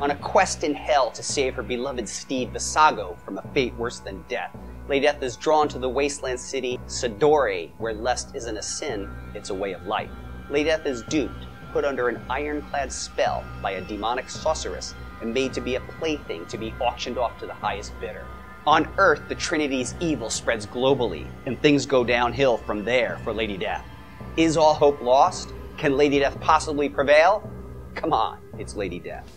On a quest in hell to save her beloved Steve Visago from a fate worse than death, Lady Death is drawn to the wasteland city Sidore, where lust isn't a sin, it's a way of life. Lady Death is duped, put under an ironclad spell by a demonic sorceress, and made to be a plaything to be auctioned off to the highest bidder. On Earth, the Trinity's evil spreads globally, and things go downhill from there for Lady Death. Is all hope lost? Can Lady Death possibly prevail? Come on, it's Lady Death.